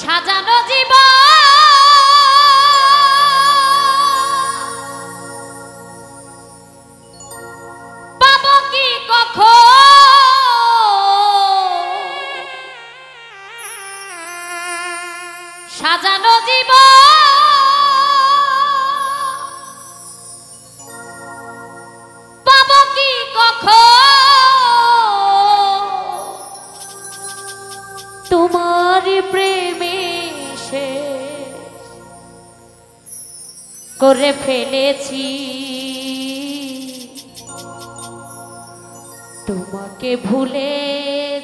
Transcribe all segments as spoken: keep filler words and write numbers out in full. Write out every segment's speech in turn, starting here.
সাজানো জীবন পাবো কি কখন সাজানো জীবন পাবো কি কখন तुम्हारे प्रेमे से करे फेलेছি তোমাকে ভুলে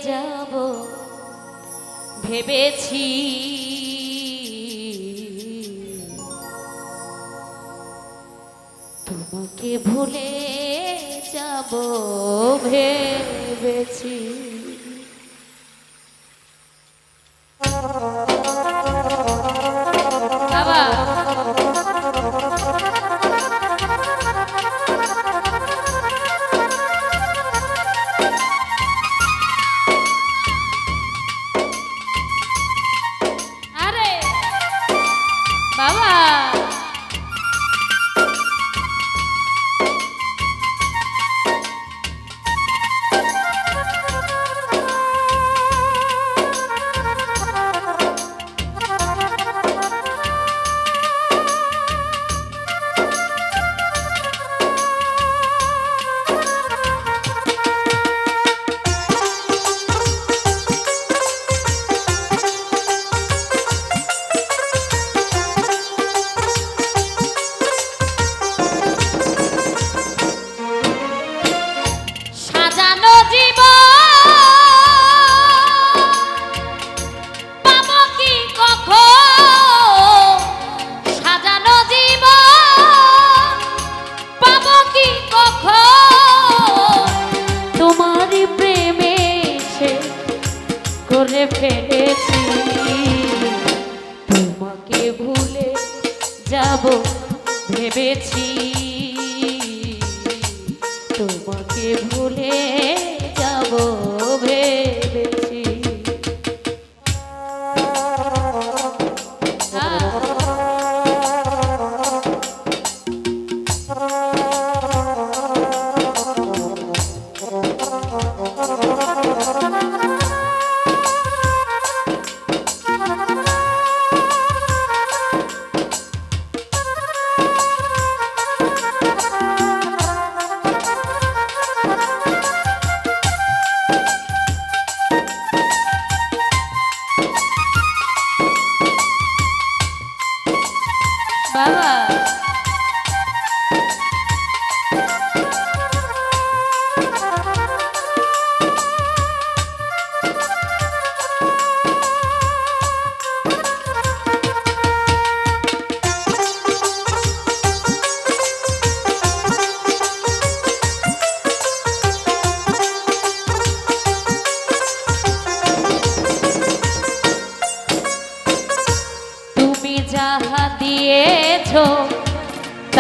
যাব ভেবেছি তোমাকে ভুলে যাব ভেবেছি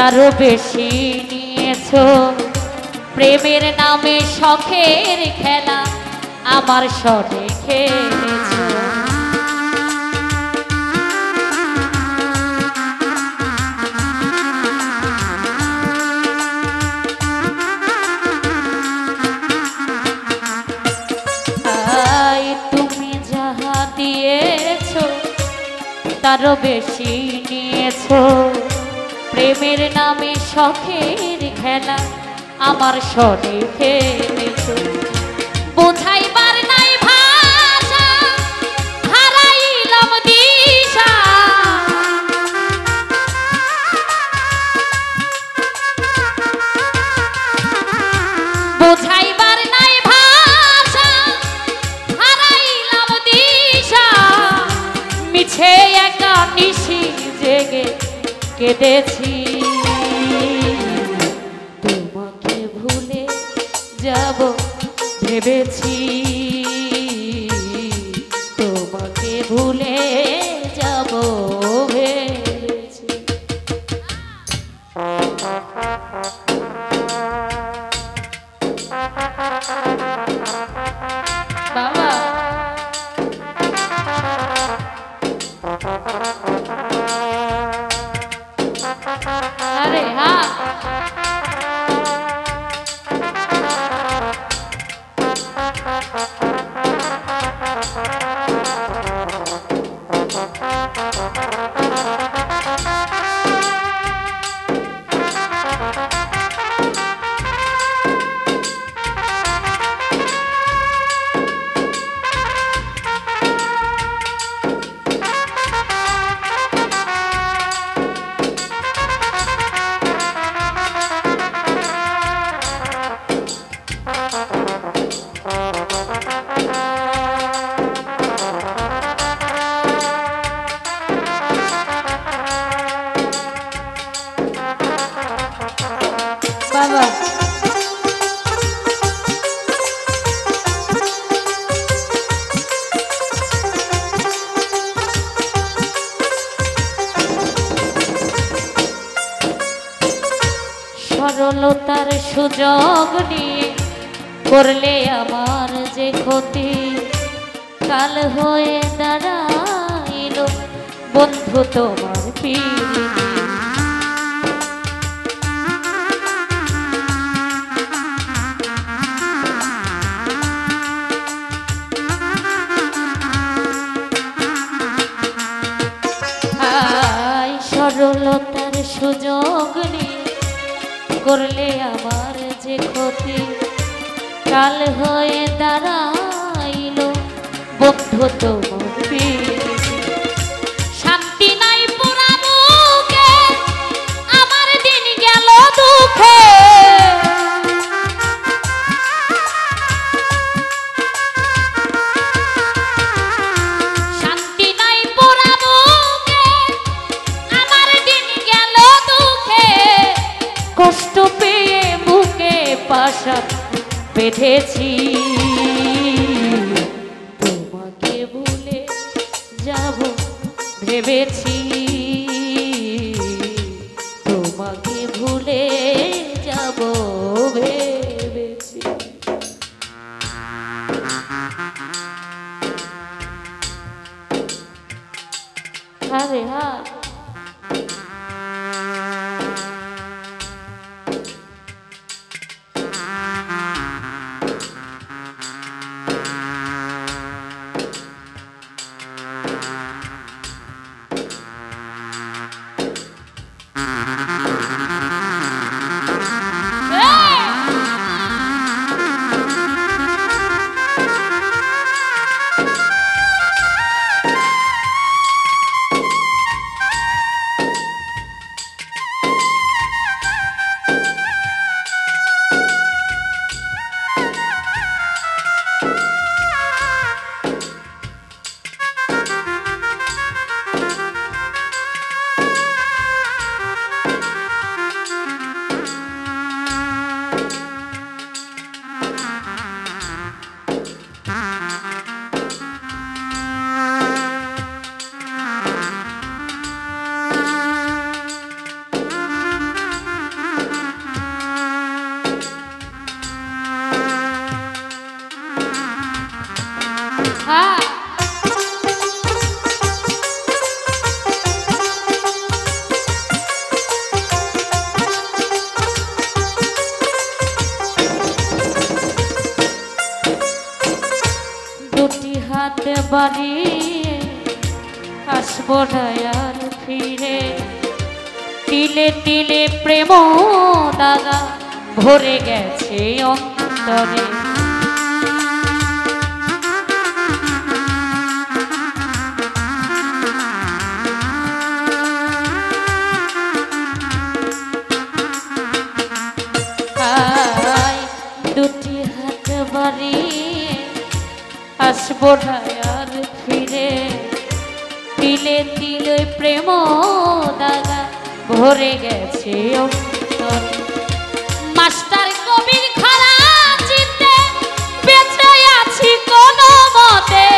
तारो बेशी नियेछो प्रेमेर नामे शखेर खेला आमार शोटे खेलेछो आई तुमी जाहा दियेछो तारो बेशी नियेछो प्रेमेर नामे शखेर खेला आमार शोटे खेलेछो बोझाइबार नाई भाषा हाराइलाम दिशा बोझाइबार नाई भाषा हाराइलाम दिशा मिछे एका निशि जेगे কেঁদেছি তোমাকে ভুলে যাব ভেবেছি তোমাকে ভুলে যাব ভেবেছি বাবা সফলতার সুযোগ নিয়ে করলে আমার যে ক্ষতি কাল হয়ে দাঁড়াইল বন্ধু তোমার পিছনে। সরলতার সুযোগ নিয়ে করলে আমার যে ক্ষতি কাল হয়ে দাঁড়াইল বন্ধু তোমার পিছনে। শান্তি নাই পুরা বুকে আমার দিন গেল দুঃখে, শান্তি নাই পুরা বুকে আমার দিন গেল দুঃখে, কষ্ট পেয়ে বুকে পাশা বেঁধেছি তোমাকে ভুলে যাব ভেবেছি, তোমাকে ভুলে যাব ভেবেছি। আরে হ্যাঁ বাড়িয়ে আসবো না আর ফিরে, তিলে তিলে প্রেম দাগা ভরে গেছে অন্তরে। আয় দুটি হাত বাড়িয়ে আসবো না ফিরে, তিলে তিলে প্রেম দাদা ভরে গেছে অন্তরে। মাস্টার কবির খারা চিতে বেঁচে আছি কোনো মতে,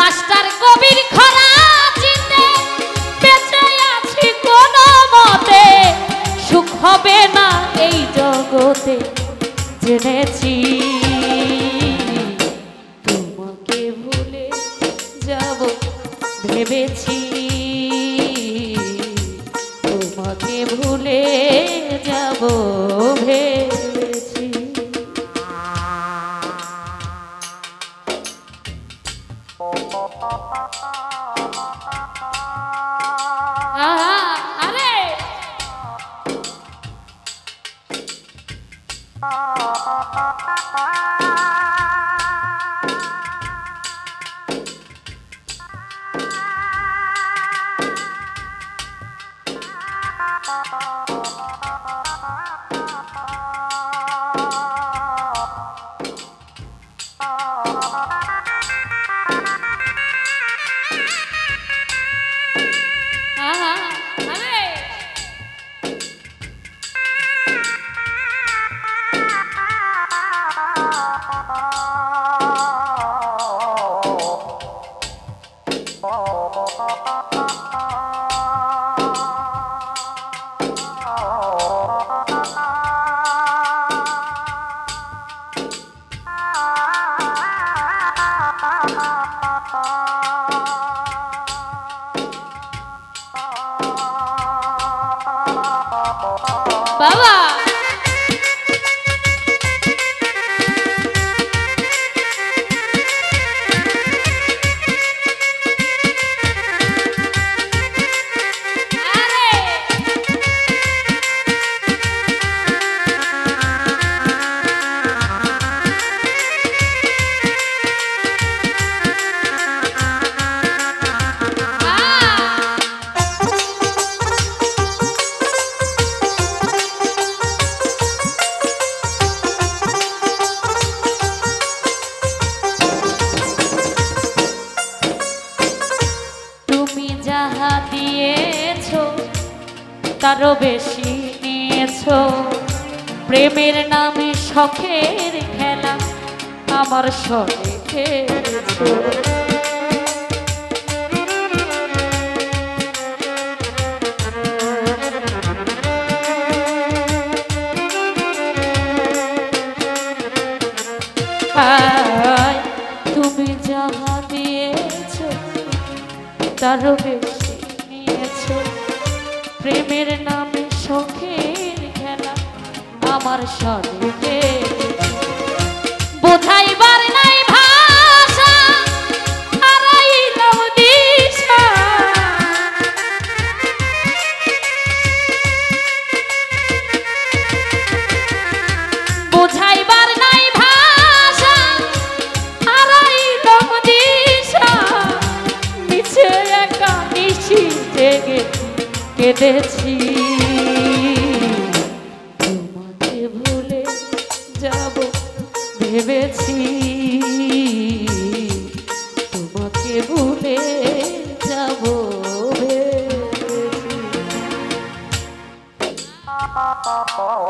মাস্টার কবির খারা চিতে বেঁচে আছি কোনো মতে, সুখ হবে না এই জগতে জেনেছি, তোমাকে ভুলে যাব ভেবেছি, তোমাকে ভুলে যাব ভেবেছি। Oh, पावा। तारो बेशी नियेछो प्रेमेर नामे शखेर खेला आमार शोरे खेलेछो। आय तुमी जाहा दियेछो तारो बेशी नियेछो प्रेमेर नाम शोखेर खेला आमार शरीरे बोझाइबार नाई भाषा हाराइलाम दिशा। बोझाइबार नाई भाषा हाराइलाम दिशा निचे एका निशी जगे কেঁদেছি তোমাকে ভুলে যাব ভেবেছি তোমাকে ভুলে যাব ভেবেছি।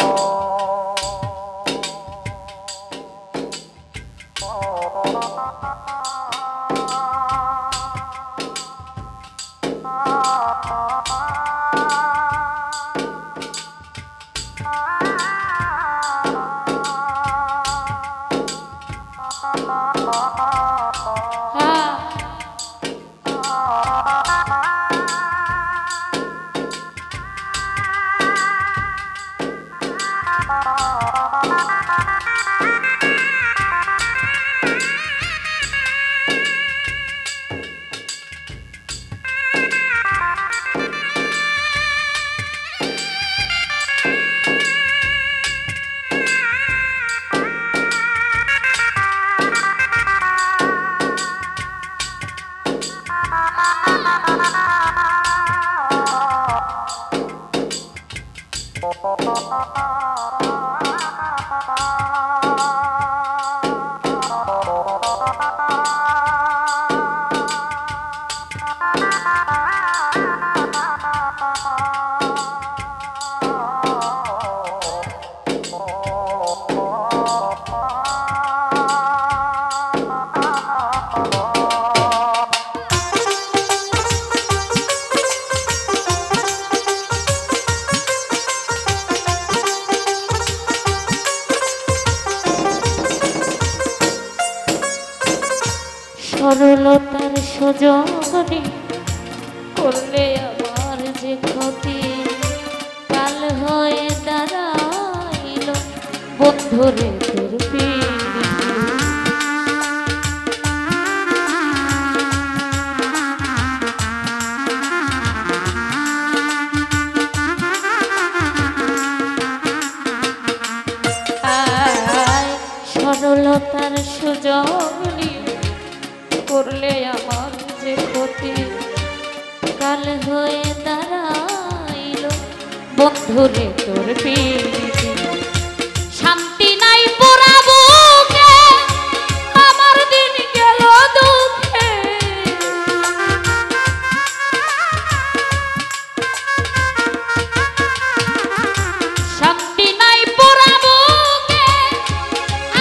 সরলতার সজনে করলে আমার যে ক্ষতি কাল হয়ে দাঁড়াইল বন্ধুরে তোর পিড়ি। আয় সরলতার সজনে করলে আমার যে ক্ষতি কাল হয়ে দাঁড়াইল বন্ধুরে তোর পিড়ি। শান্তি নাই পোড়া বুকে আমার দিন গেল দুঃখে। শান্তি নাই পোড়া বুকে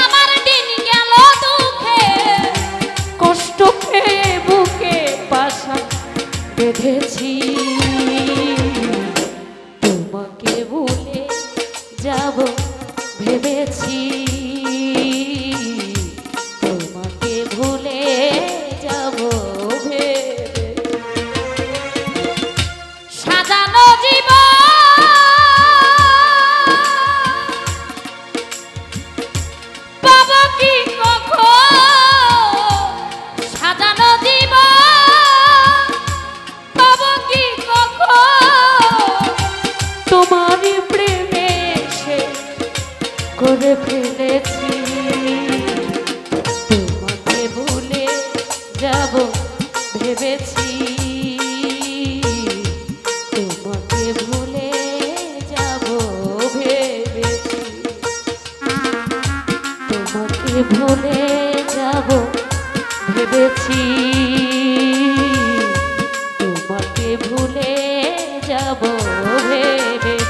আমার দিন গেল দুঃখে কষ্ট বেঁধেছি তোমাকে ভুলে যা भूले जाबो भेबेछि तुम्हें भूले जाबो भेबे